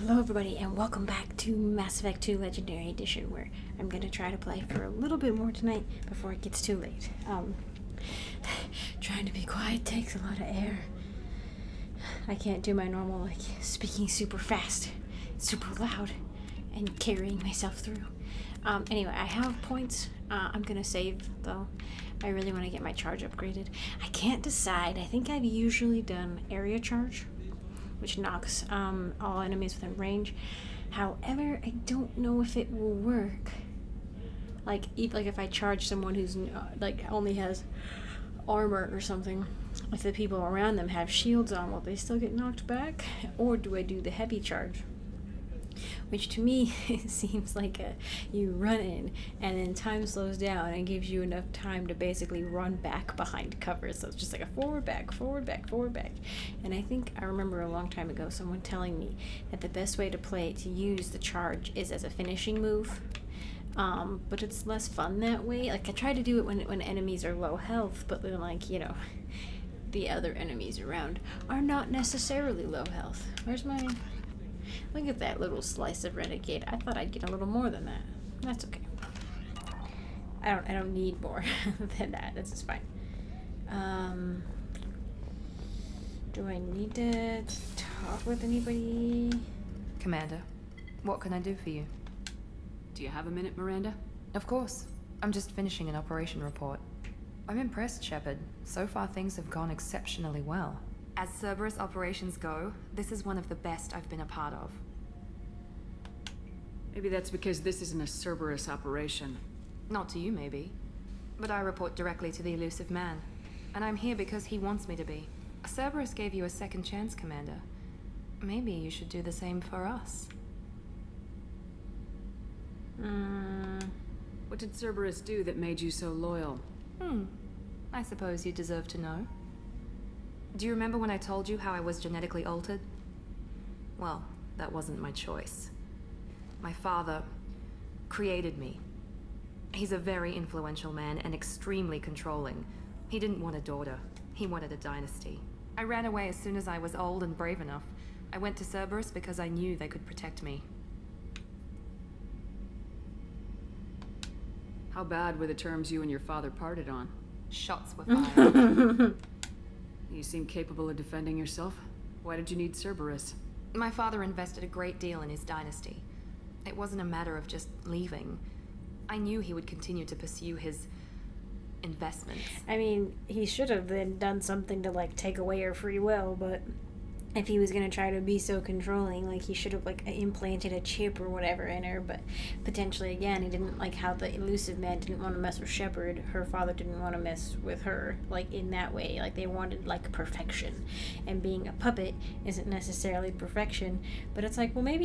Hello everybody and welcome back to Mass Effect 2 Legendary Edition, where I'm going to try to play for a little bit more tonight before it gets too late. Trying to be quiet takes a lot of air. I can't do my normal, like, speaking super fast, super loud, and carrying myself through. Anyway, I have points. I'm going to save, though. I really want to get my charge upgraded. I can't decide. I think I've usually done area charge, which knocks all enemies within range. However, I don't know if it will work. Like if I charge someone who's only has armor or something, if the people around them have shields on, will they still get knocked back? Or do I do the heavy charge? Which to me seems like you run in and then time slows down and gives you enough time to basically run back behind cover. So it's just like a forward, back, forward, back, forward, back. And I think I remember a long time ago someone telling me that the best way to play it, to use the charge, is as a finishing move. But it's less fun that way. Like, I try to do it when enemies are low health, but then, like, you know, the other enemies around are not necessarily low health. Where's my... Look at that little slice of renegade. I thought I'd get a little more than that. That's okay. I don't need more than that. This is fine. Do I need to talk with anybody? Commander, what can I do for you? Do you have a minute, Miranda? Of course. I'm just finishing an operation report. I'm impressed, Shepard. So far things have gone exceptionally well. As Cerberus operations go, this is one of the best I've been a part of. Maybe that's because this isn't a Cerberus operation. Not to you, maybe. But I report directly to the elusive man. And I'm here because he wants me to be. Cerberus gave you a second chance, Commander. Maybe you should do the same for us. What did Cerberus do that made you so loyal? I suppose you deserve to know. Do you remember when I told you how I was genetically altered? Well, that wasn't my choice. My father created me. He's a very influential man and extremely controlling. He didn't want a daughter. He wanted a dynasty. I ran away as soon as I was old and brave enough. I went to Cerberus because I knew they could protect me. How bad were the terms you and your father parted on? Shots were fired. You seem capable of defending yourself. Why did you need Cerberus? My father invested a great deal in his dynasty. It wasn't a matter of just leaving. I knew he would continue to pursue his investments. I mean, he should have then done something to, like, take away her free will, but if he was going to try to be so controlling, like, he should have, like, implanted a chip or whatever in her, but potentially, again, he didn't like how the elusive man didn't want to mess with Shepard. Her father didn't want to mess with her, like, in that way. Like, they wanted, like, perfection. And being a puppet isn't necessarily perfection, but it's like, well, maybe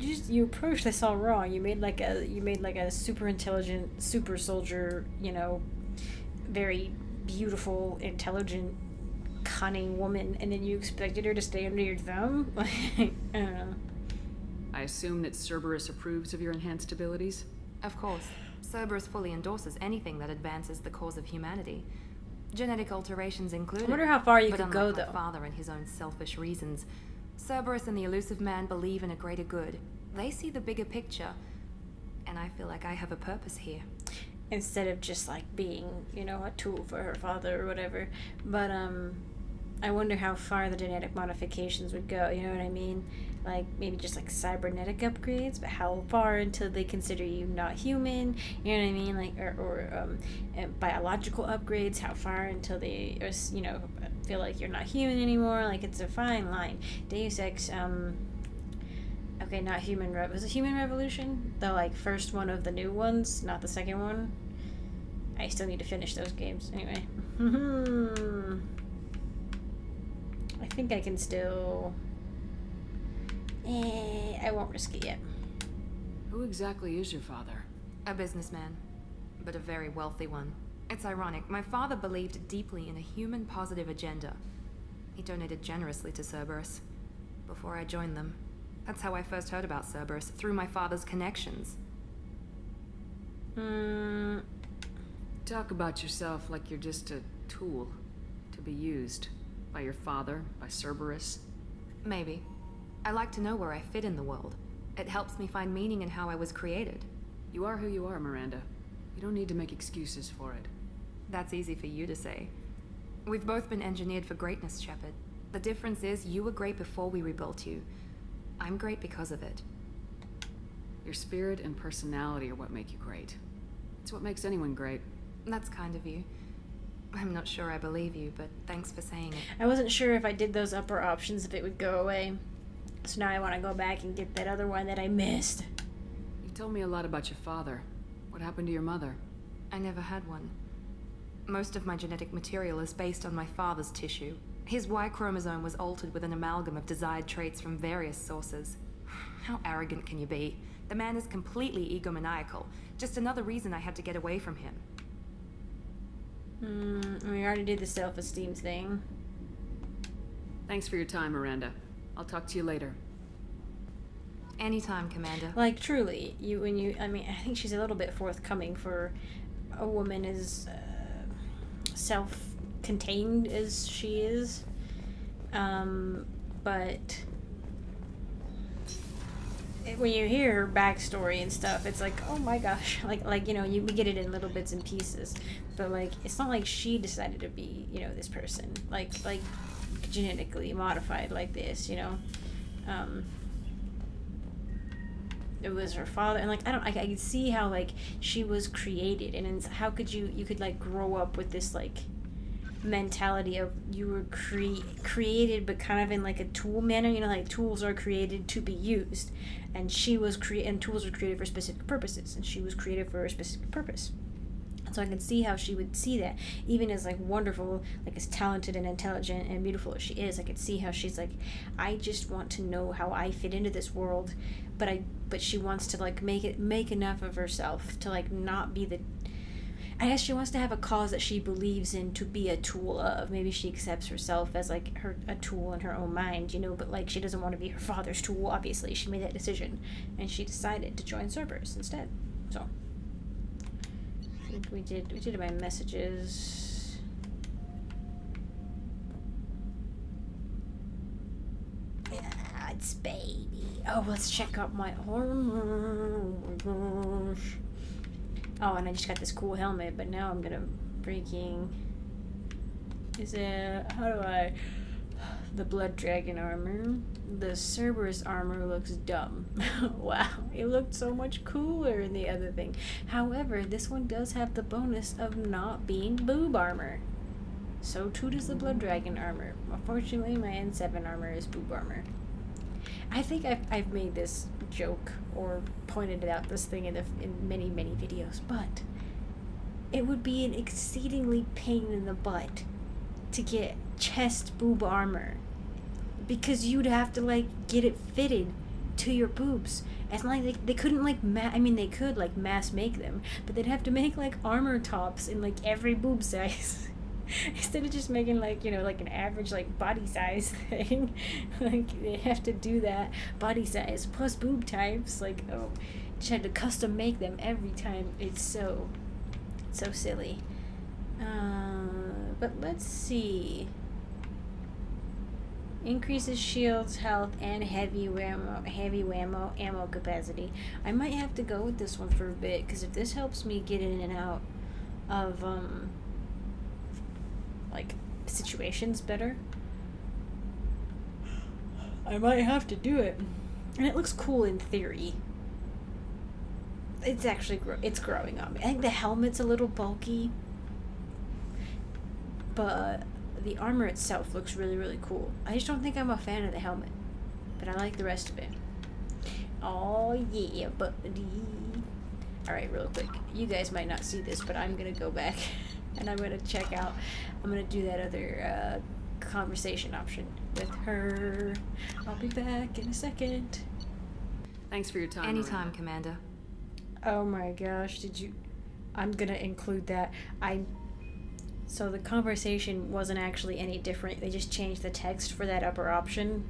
you approached this all wrong. You made, like, a super intelligent, super soldier, you know, very beautiful, intelligent, cunning woman, and then you expected her to stay under your thumb? Like, I don't know. I assume that Cerberus approves of your enhanced abilities? Of course. Cerberus fully endorses anything that advances the cause of humanity. Genetic alterations included. I wonder how far you could go, though. My father and his own selfish reasons. Cerberus and the elusive man believe in a greater good. They see the bigger picture, and I feel like I have a purpose here. Instead of just, like, being, you know, a tool for her father or whatever. But, I wonder how far the genetic modifications would go, you know what I mean? Like, maybe just, like, cybernetic upgrades, but how far until they consider you not human, you know what I mean? Like, or biological upgrades, how far until they, you know, feel like you're not human anymore? Like, it's a fine line. Deus Ex, okay, not Human Revolution. Was it Human Revolution? The, like, first one of the new ones, not the second one. I still need to finish those games, anyway. I think I can still... I won't risk it yet. Who exactly is your father? A businessman, but a very wealthy one. It's ironic. My father believed deeply in a human positive agenda. He donated generously to Cerberus before I joined them. That's how I first heard about Cerberus, through my father's connections. Talk about yourself like you're just a tool to be used. By your father, by Cerberus? Maybe. I like to know where I fit in the world. It helps me find meaning in how I was created. You are who you are, Miranda. You don't need to make excuses for it. That's easy for you to say. We've both been engineered for greatness, Shepard. The difference is you were great before we rebuilt you. I'm great because of it. Your spirit and personality are what make you great. It's what makes anyone great. That's kind of you. I'm not sure I believe you, but thanks for saying it. I wasn't sure if I did those upper options if it would go away. So now I want to go back and get that other one that I missed. You told me a lot about your father. What happened to your mother? I never had one. Most of my genetic material is based on my father's tissue. His Y chromosome was altered with an amalgam of desired traits from various sources. How arrogant can you be? The man is completely egomaniacal. Just another reason I had to get away from him. We already did the self-esteem thing. Thanks for your time, Miranda. I'll talk to you later. Anytime, Commander. Like, truly, I mean, I think she's a little bit forthcoming for a woman as self-contained as she is. But when you hear her backstory and stuff, it's like, oh my gosh, like you know, we get it in little bits and pieces, but like, it's not like she decided to be, you know, this person, like genetically modified like this, you know. It was her father, and like, I can see how like she was created, and it's, how could you could like grow up with this like mentality of you were created, but kind of in like a tool manner, you know, like tools are created to be used, and she was tools are created for specific purposes, and she was created for a specific purpose. So I can see how she would see that, even as like wonderful, like as talented and intelligent and beautiful as she is, I could see how she's like, I just want to know how I fit into this world, but she wants to like make enough of herself to like not be the. I guess she wants to have a cause that she believes in to be a tool of. Maybe she accepts herself as like a tool in her own mind, you know, but like she doesn't want to be her father's tool, obviously. She made that decision, and she decided to join Cerberus instead. So I think we did my messages. Yeah, it's baby. Oh, let's check out my armor. Oh my gosh. Oh, and I just got this cool helmet, but now I'm gonna freaking... Is it... How do I... The Blood Dragon armor. The Cerberus armor looks dumb. Wow, it looked so much cooler in the other thing. However, this one does have the bonus of not being boob armor. So too does the Blood Dragon armor. Unfortunately, my N7 armor is boob armor. I think I've made this joke or pointed out this thing in many videos, but it would be an exceedingly pain in the butt to get chest boob armor, because you'd have to like get it fitted to your boobs. It's not like they couldn't like I mean, they could like mass make them, but they'd have to make like armor tops in like every boob size. Instead of just making like, you know, like an average like body size thing, like they have to do that body size plus boob types, like, oh, just had to custom make them every time. It's so silly. But let's see. Increases shields, health, and heavy ammo capacity. I might have to go with this one for a bit, because if this helps me get in and out of like situations better, I might have to do it. And it looks cool in theory. It's actually it's growing on me. I think the helmet's a little bulky, but the armor itself looks really cool. I just don't think I'm a fan of the helmet, but I like the rest of it. Oh yeah, buddy. All right, real quick, you guys might not see this, but I'm gonna go back and I'm gonna check out, I'm gonna do that other conversation option with her. I'll be back in a second. Thanks for your time. Anytime, Miranda. Commander. Oh my gosh, did you... I'm gonna include that. So the conversation wasn't actually any different. They just changed the text for that upper option.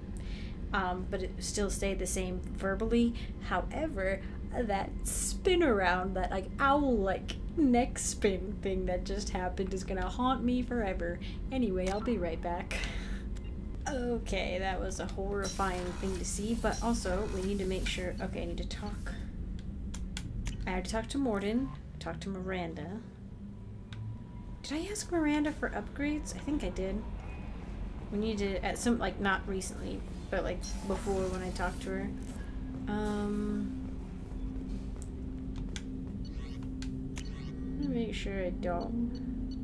But it still stayed the same verbally. However, that spin around, that like owl-like neck spin thing that just happened is gonna haunt me forever. Anyway, I'll be right back. Okay, that was a horrifying thing to see, but also we need to make sure... Okay, I need to talk. I had to talk to Mordin, talk to Miranda. Did I ask Miranda for upgrades? I think I did. We need to, at some, like, not recently, but like before when I talked to her. Make sure I don't.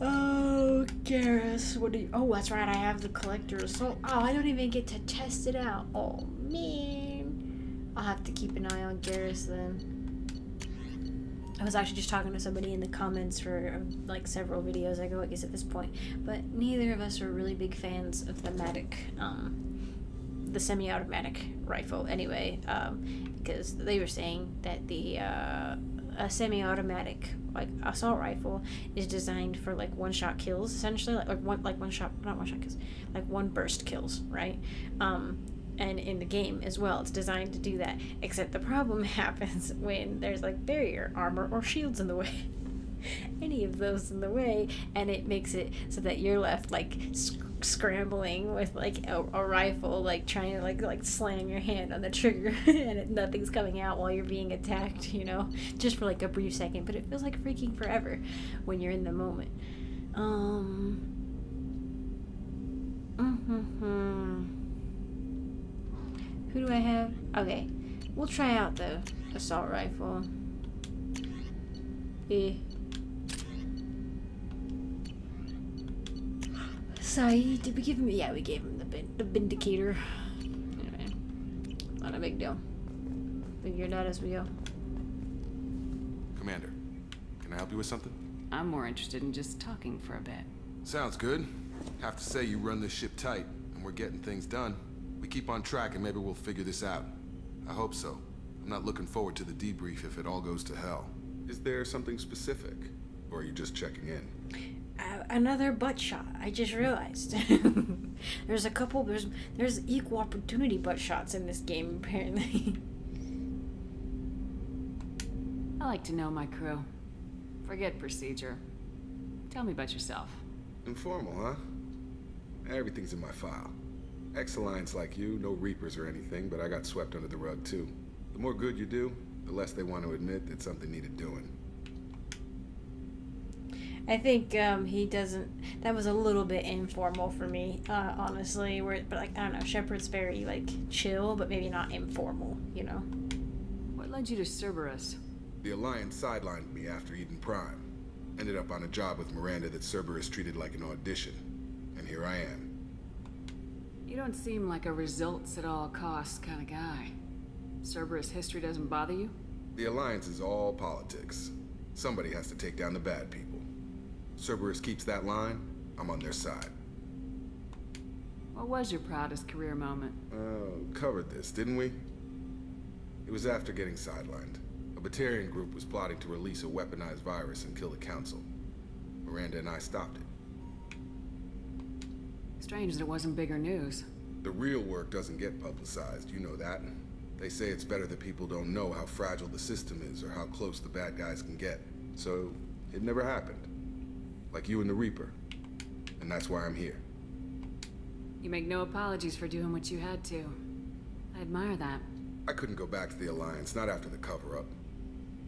Oh, Garrus, what do you... Oh, that's right, I have the collector assault. Oh, I don't even get to test it out. Oh, man. I'll have to keep an eye on Garrus then. I was actually just talking to somebody in the comments for, like, several videos ago, I guess, at this point. But neither of us are really big fans of the Matic, the semi-automatic rifle, anyway. Because they were saying that the, a semi-automatic, like, assault rifle is designed for, like, one-shot kills, essentially, like one-burst kills, right? And in the game as well, it's designed to do that, except the problem happens when there's, like, barrier armor or shields in the way. Any of those in the way, and it makes it so that you're left, like, scrambling with, like, a rifle, like, trying to, like slam your hand on the trigger, and nothing's coming out while you're being attacked, you know? Just for, like, a brief second, but it feels like freaking forever when you're in the moment. Who do I have? Okay, we'll try out the assault rifle. Zaeed, did we give him? Yeah, we gave him the vindicator. Anyway, not a big deal. Figure it out as we go. Commander, can I help you with something? I'm more interested in just talking for a bit. Sounds good. Have to say you run this ship tight, and we're getting things done. We keep on track, and maybe we'll figure this out. I hope so. I'm not looking forward to the debrief if it all goes to hell. Is there something specific, or are you just checking in? Another butt shot. I just realized there's a couple. There's equal opportunity butt shots in this game apparently. I like to know my crew. Forget procedure. Tell me about yourself. Informal, huh? Everything's in my file. Ex-Alliance like you, no Reapers or anything, but I got swept under the rug too. The more good you do, the less they want to admit that something needed doing. I think he doesn't. That was a little bit informal for me, honestly. But like I don't know, Shepard's very like chill, but maybe not informal, you know. What led you to Cerberus? The Alliance sidelined me after Eden Prime. Ended up on a job with Miranda that Cerberus treated like an audition, and here I am. You don't seem like a results at all costs kind of guy. Cerberus history doesn't bother you? The Alliance is all politics. Somebody has to take down the bad people. Cerberus keeps that line, I'm on their side. What was your proudest career moment? Covered this, didn't we? It was after getting sidelined. A Batarian group was plotting to release a weaponized virus and kill the council. Miranda and I stopped it. Strange that it wasn't bigger news. The real work doesn't get publicized, you know that. They say it's better that people don't know how fragile the system is or how close the bad guys can get. So, it never happened. Like you and the Reaper. And that's why I'm here. You make no apologies for doing what you had to. I admire that. I couldn't go back to the Alliance, not after the cover-up.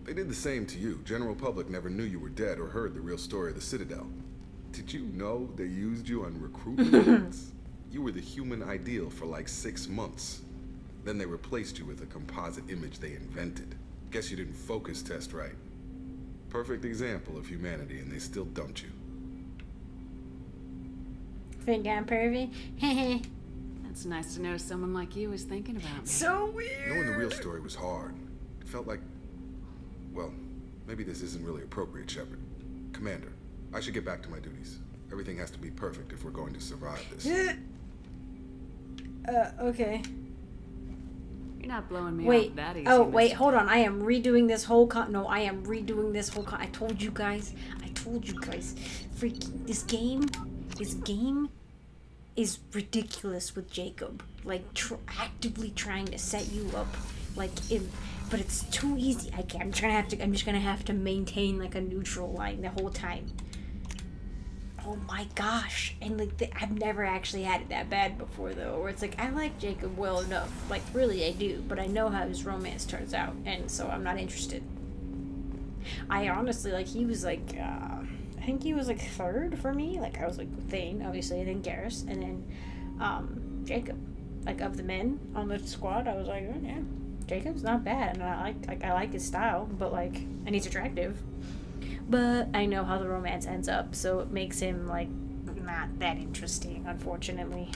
They did the same to you. General public never knew you were dead or heard the real story of the Citadel. Did you know they used you on recruitment? You were the human ideal for like 6 months. Then they replaced you with a composite image they invented. Guess you didn't focus test right. Perfect example of humanity, and they still dumped you. Think I'm pervy? Heh. That's nice to know someone like you is thinking about me. So weird! Knowing the real story was hard. It felt like... Well, maybe this isn't really appropriate, Shepard. Commander, I should get back to my duties. Everything has to be perfect if we're going to survive this. Okay. You're not blowing me off that easy. Oh, wait, hold on. I am redoing this whole I told you guys. Freaking, this game is ridiculous with Jacob. Like, actively trying to set you up. Like, but it's too easy. I'm just gonna have to maintain, like, a neutral line the whole time. Oh my gosh. And like I've never actually had it that bad before though, where it's like I like Jacob well enough, like really I do, but I know how his romance turns out, and so I'm not interested. I honestly, like, he was like I think he was like third for me. Like I was like Thane, obviously, and then Garrus, and then Jacob. Like of the men on the squad, I was like, oh yeah, Jacob's not bad, and I like his style, but like, and he's attractive, but I know how the romance ends up, so it makes him like not that interesting, unfortunately.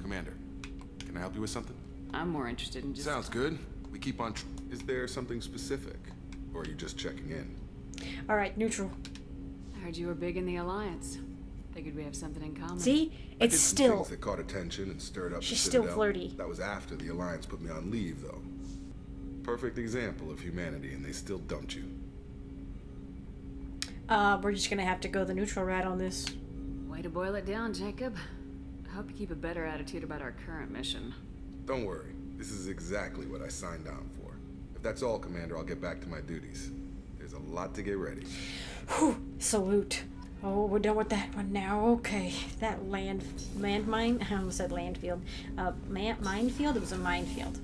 Commander, can I help you with something? I'm more interested in just. Sounds good. We keep on. Is there something specific, or are you just checking in? All right, neutral. I heard you were big in the Alliance. Figured we have something in common. See, it's still. That caught attention and stirred up. She's still flirty. That was after the Alliance put me on leave, though. Perfect example of humanity, and they still dumped you. We're just gonna have to go the neutral route on this. Way to boil it down, Jacob. I hope you keep a better attitude about our current mission. Don't worry. This is exactly what I signed on for. If that's all, Commander, I'll get back to my duties. There's a lot to get ready. Whew, salute. Oh, we're done with that one now. Okay, that landmine. I almost said landfield. Minefield. It was a minefield.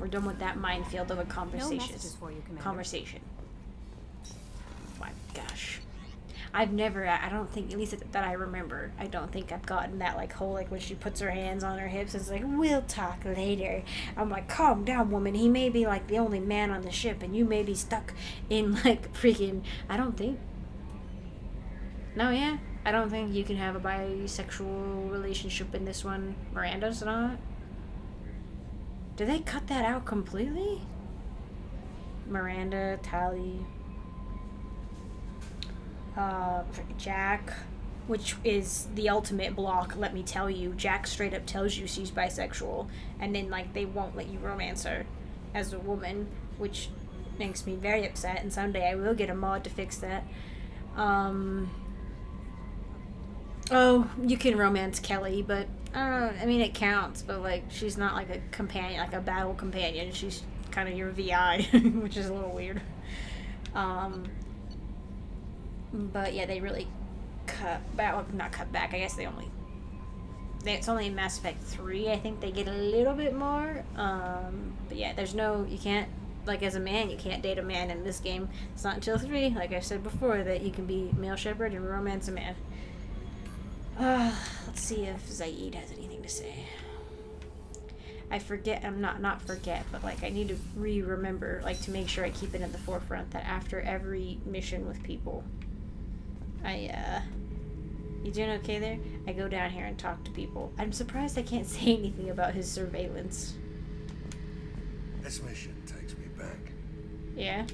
We're done with that minefield of a conversation. No messages for you, Commander. Conversation. My gosh, I've never. I don't think, at least that I remember. I don't think I've gotten that like whole like when she puts her hands on her hips. It's like we'll talk later. I'm like, calm down, woman. He may be like the only man on the ship, and you may be stuck in like freaking. I don't think. No, yeah, I don't think you can have a bisexual relationship in this one. Miranda's not. Did they cut that out completely? Miranda, Tali, Jack, which is the ultimate block, let me tell you. Jack straight up tells you she's bisexual, and then, like, they won't let you romance her as a woman, which makes me very upset, and someday I will get a mod to fix that. Oh, you can romance Kelly, but I don't know. I mean, it counts, but like she's not like a companion, like a battle companion. She's kind of your VI, which is a little weird. But yeah, they really cut back. Well, not cut back. I guess they only. It's only in Mass Effect 3. I think they get a little bit more. But yeah, there's no. You can't. Like, as a man, you can't date a man in this game. It's not until 3, like I said before, that you can be male shepherd and romance a man. Let's see if Zaeed has anything to say. I forget, I'm not forget, but, like, I need to re-remember, like, to make sure I keep it in the forefront that after every mission with people, you doing okay there? I go down here and talk to people. I'm surprised I can't say anything about his surveillance. This mission takes me back. Yeah?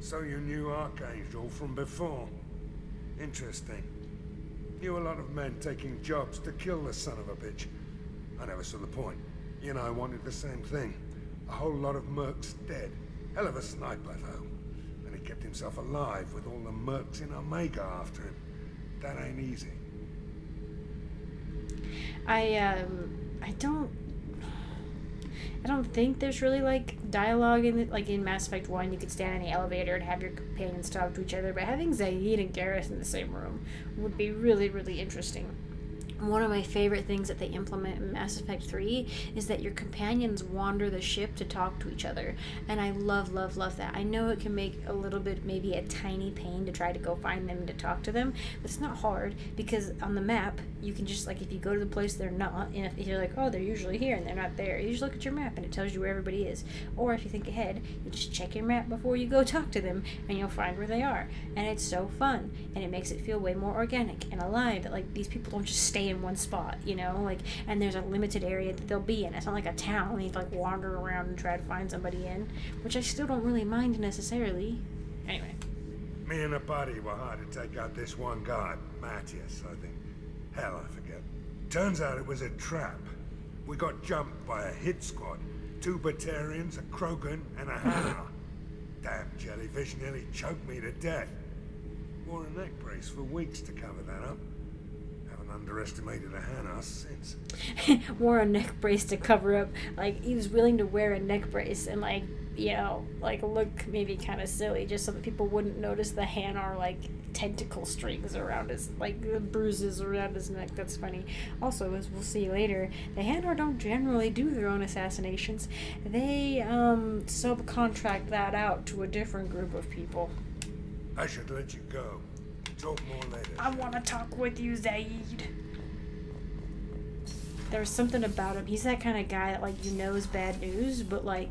So you knew Archangel from before. Interesting. Knew a lot of men taking jobs to kill the son of a bitch. I never saw the point. You and I wanted the same thing. A whole lot of mercs dead. Hell of a sniper, though. And he kept himself alive with all the mercs in Omega after him. That ain't easy. I don't think there's really, like, dialogue in, like, in Mass Effect 1. You could stand in the elevator and have your companions talk to each other, but having Zaeed and Garrus in the same room would be really, really interesting. One of my favorite things that they implement in Mass Effect 3 is that your companions wander the ship to talk to each other, and I love, love, love that. I know it can make a little bit, maybe a tiny pain to try to go find them and to talk to them, but it's not hard, because on the map, you can just, like, if you go to the place they're not, and if you're like, oh, they're usually here and they're not there, you just look at your map and it tells you where everybody is. Or if you think ahead, you just check your map before you go talk to them, and you'll find where they are. And it's so fun, and it makes it feel way more organic and alive, that, like, these people don't just stay in one spot, you know, like, and there's a limited area that they'll be in. It's not like a town you'd like wander around and try to find somebody in, which I still don't really mind necessarily. Anyway, me and a buddy were hard to take out this one guy, Matthias, I think. Hell, I forget. Turns out it was a trap. We got jumped by a hit squad, 2 Batarians, a Krogan, and a Hanar. Damn jellyfish nearly choked me to death. Wore a neck brace for weeks to cover that up. underestimated a Hanar since. Wore a neck brace to cover up. Like, he was willing to wear a neck brace and, like, you know, like, look maybe kind of silly, just so that people wouldn't notice the Hanar, like, tentacle strings around his, like, the bruises around his neck. That's funny. Also, as we'll see later, the Hanar don't generally do their own assassinations. They, subcontract that out to a different group of people. I should let you go. Talk more later. I want to talk with you, Zaeed. There's something about him. He's that kind of guy that, like, you know is bad news, but, like,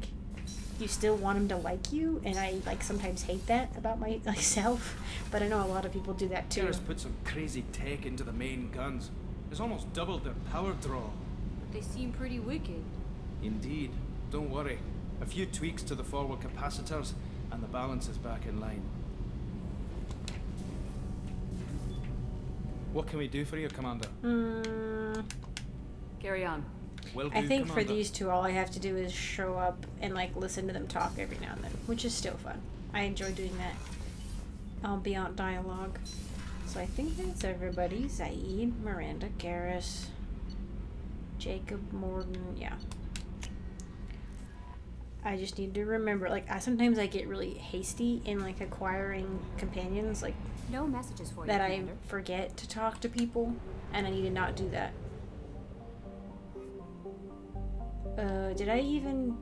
you still want him to like you, and I, like, sometimes hate that about myself, but I know a lot of people do that too. Garrus put some crazy tech into the main guns. It's almost doubled their power draw. But they seem pretty wicked. Indeed. Don't worry. A few tweaks to the forward capacitors, and the balance is back in line. What can we do for you, Commander? Carry on. Well, I think Commander. For these two, all I have to do is show up and, like, listen to them talk every now and then, which is still fun. I enjoy doing that. Beyond dialogue. So I think that's everybody. Zaeed, Miranda, Garrus, Jacob, Mordin, yeah. I just need to remember, like, sometimes I get really hasty in, like, acquiring companions, like, no messages for you, that I forget to talk to people, and I need to not do that. Did I even...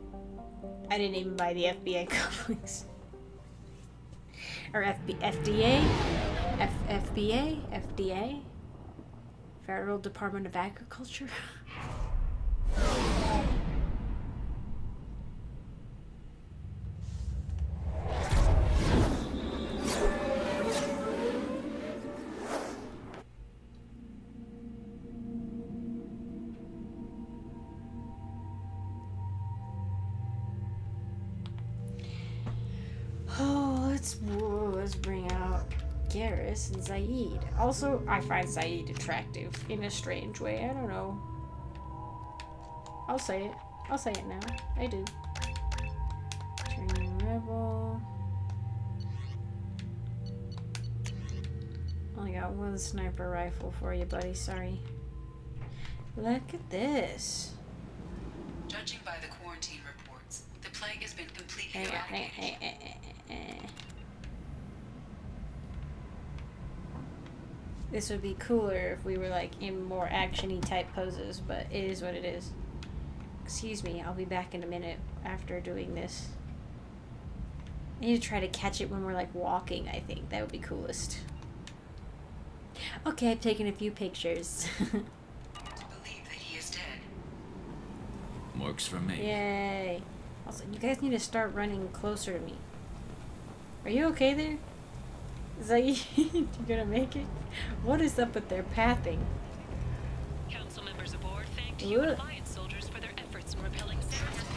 I didn't even buy the FBI cufflinks. Or FDA? Federal Department of Agriculture? And Zaeed. Also, I find Zaeed attractive in a strange way. I don't know. I'll say it. I'll say it now. I do. Turning rebel. Only got one sniper rifle for you, buddy. Sorry. Look at this. Judging by the quarantine reports, the plague has been completely eradicated. This would be cooler if we were, like, in more action-y type poses, but it is what it is. Excuse me, I'll be back in a minute after doing this. I need to try to catch it when we're, like, walking, I think. That would be coolest. Okay, I've taken a few pictures. I believe that he is dead. Works for me. Yay. Also, you guys need to start running closer to me. Are you okay there? Zaeed, you gonna make it? What is up with their pathing? Council members aboard thanked you and Alliance soldiers for their efforts in repelling Cerberus.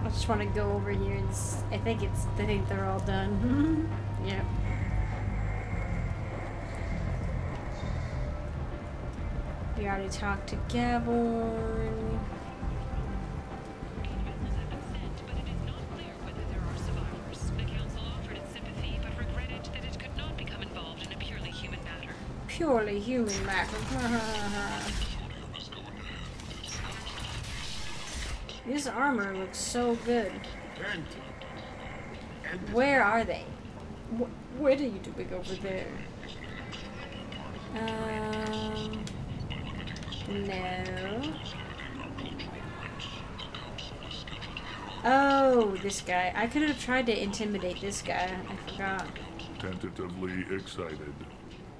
I just want to go over here and I think they're all done. Yep. We already talked to Gavorn. Purely human matter. This armor looks so good. Where are they? What are you doing over there? No. Oh, this guy. I could have tried to intimidate this guy. I forgot. Tentatively excited.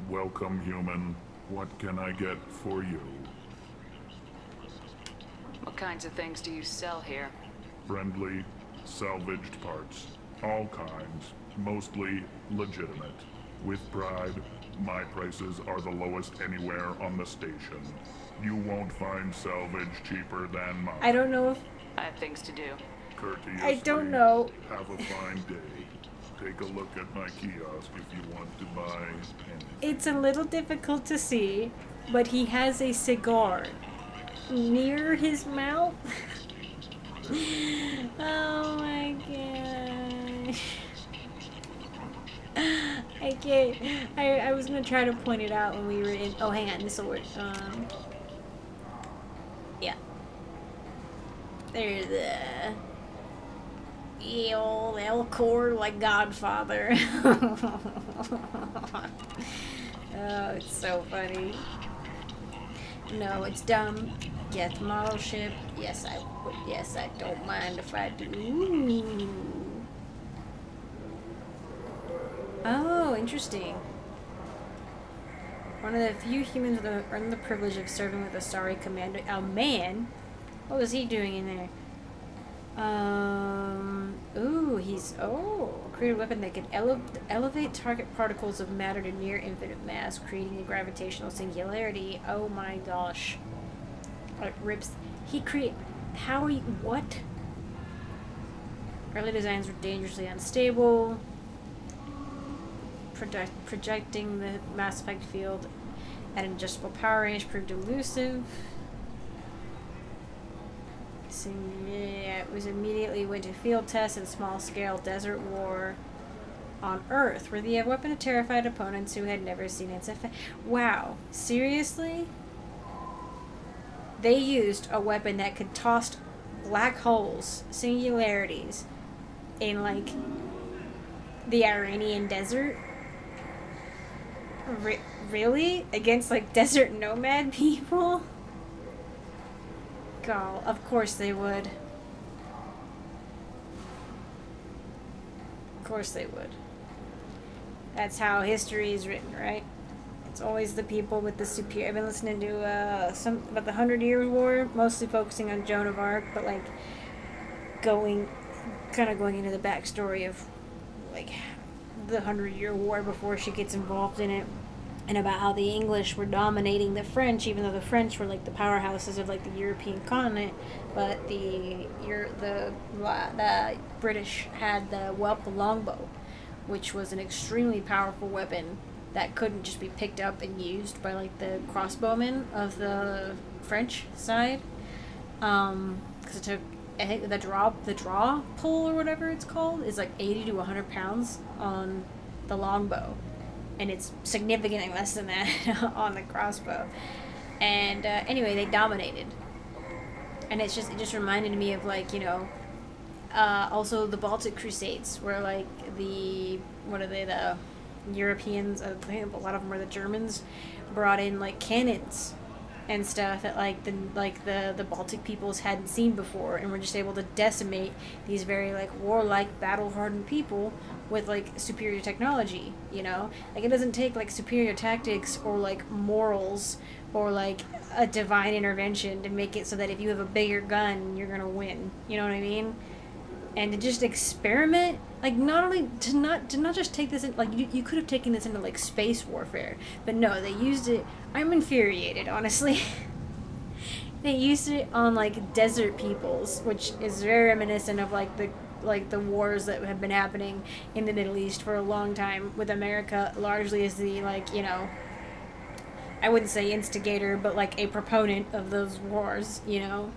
Welcome, human. What can I get for you? What kinds of things do you sell here? Friendly, salvaged parts. All kinds. Mostly legitimate. With pride, my prices are the lowest anywhere on the station. You won't find salvage cheaper than mine. I don't know if... I have things to do. Courteously, I don't know. Have a fine day. Take a look at my kiosk if you want to buy anything. It's a little difficult to see, but he has a cigar near his mouth. Oh my god. I can't. I was gonna try to point it out when we were in. Oh, hang on, this will work. Yeah. There's the Elcor, like Godfather. Oh, it's so funny. No, it's dumb. Get model ship. Yes, I would. Yes, I don't mind if I do. Ooh. Oh, interesting. One of the few humans that earned the privilege of serving with a Starry Commando. Oh, man. What was he doing in there? Ooh, he's... Oh, create a weapon that can elevate target particles of matter to near infinite mass, creating a gravitational singularity. Oh my gosh. It rips. He create... How are you... What? Early designs were dangerously unstable. Projecting the Mass Effect field at an adjustable power range proved elusive. So, yeah, it was immediately went to field tests and small-scale desert war on Earth, where the weapon had terrified opponents who had never seen its effect. Wow, seriously? They used a weapon that could toss black holes, singularities, in like the Iranian desert. Really? Against, like, desert nomad people? Gall. Of course they would. Of course they would. That's how history is written, right? It's always the people with the superior... I've been listening to, some... about the 100-year War, mostly focusing on Joan of Arc, but, like, going... kind of going into the backstory of, like... the 100-year War before she gets involved in it, and about how the English were dominating the French, even though the French were like the powerhouses of like the European continent, but the British had the Welsh longbow, which was an extremely powerful weapon that couldn't just be picked up and used by like the crossbowmen of the French side, because it took, I think the draw pull or whatever it's called is like 80 to 100 pounds on the longbow, and it's significantly less than that on the crossbow. And anyway, they dominated, and it just reminded me of, like, you know, also the Baltic Crusades, where like the Europeans, I think a lot of them were the Germans, brought in like cannons and stuff that like the Baltic peoples hadn't seen before, and were just able to decimate these very like warlike, battle-hardened people with like superior technology, you know? Like, it doesn't take like superior tactics or like morals or like a divine intervention to make it so that if you have a bigger gun, you're gonna win. You know what I mean? And to just experiment, like, not only to not just take this in, like, you could have taken this into like space warfare, but no, they used it. I'm infuriated, honestly. They used it on like desert peoples, which is very reminiscent of like the wars that have been happening in the Middle East for a long time, with America largely as the, like, you know, I wouldn't say instigator, but like a proponent of those wars, you know.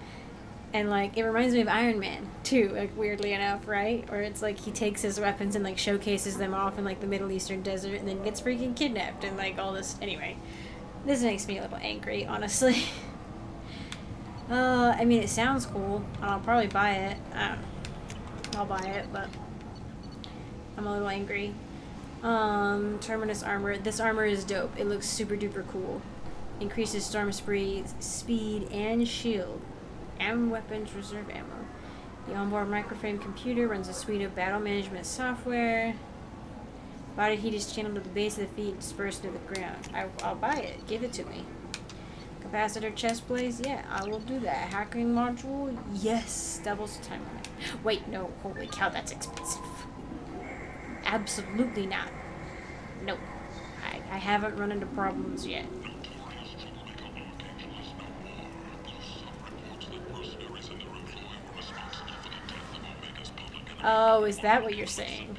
And, like, it reminds me of Iron Man, too, like, weirdly enough, right? Or it's, like, he takes his weapons and, like, showcases them off in, like, the Middle Eastern desert, and then gets freaking kidnapped and, like, all this. Anyway, this makes me a little angry, honestly. I mean, it sounds cool. I'll probably buy it. I don't know. I'll buy it, but I'm a little angry. Terminus armor. This armor is dope. It looks super-duper cool. Increases storm speed and shield. And weapons reserve ammo. The onboard microframe computer runs a suite of battle management software. Body heat is channeled to the base of the feet and dispersed to the ground. I'll buy it. Give it to me. Capacitor chest blaze? Yeah, I will do that. Hacking module? Yes. Doubles the time limit. Wait, no. Holy cow, that's expensive. Absolutely not. Nope. I haven't run into problems yet. Oh, is that what you're saying?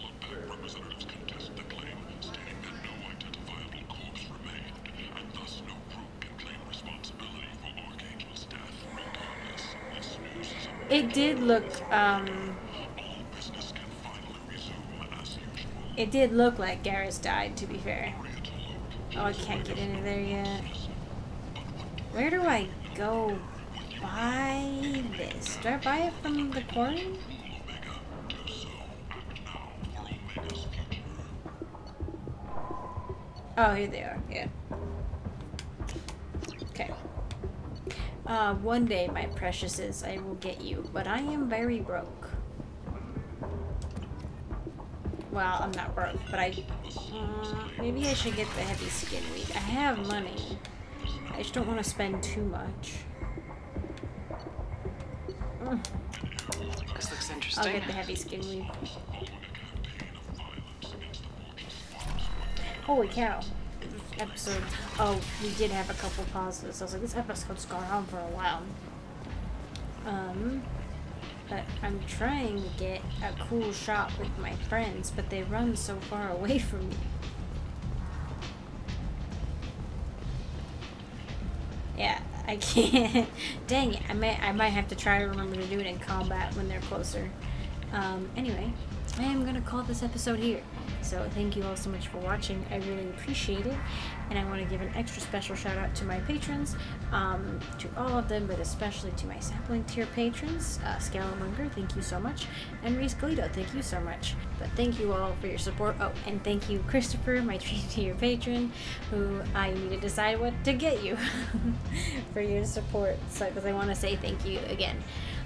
It did look, It did look like Garrus died, to be fair. Oh, I can't get into there yet. Where do I go buy this? Do I buy it from the quarry? Oh, here they are, yeah. Okay. One day, my preciouses, I will get you, but I am very broke. Well, I'm not broke, but I... maybe I should get the heavy skin weed. I have money. I just don't want to spend too much. This looks interesting. I'll get the heavy skin weed. Holy cow. This episode. Oh, we did have a couple pauses. I was like, this episode's gone on for a while. But I'm trying to get a cool shot with my friends, but they run so far away from me. Yeah, I can't. Dang it, I might have to try to remember to do it in combat when they're closer. Anyway, I am gonna call this episode here. So thank you all so much for watching. I really appreciate it. And I want to give an extra special shout out to my patrons, to all of them, but especially to my sapling tier patrons, Scallamonger, thank you so much, and Reese Galito, thank you so much. But thank you all for your support. Oh, and thank you, Christopher, my tier patron, who I need to decide what to get you for your support. So, because I want to say thank you again.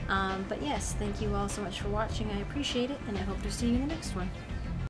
But yes, thank you all so much for watching. I appreciate it, and I hope to see you in the next one.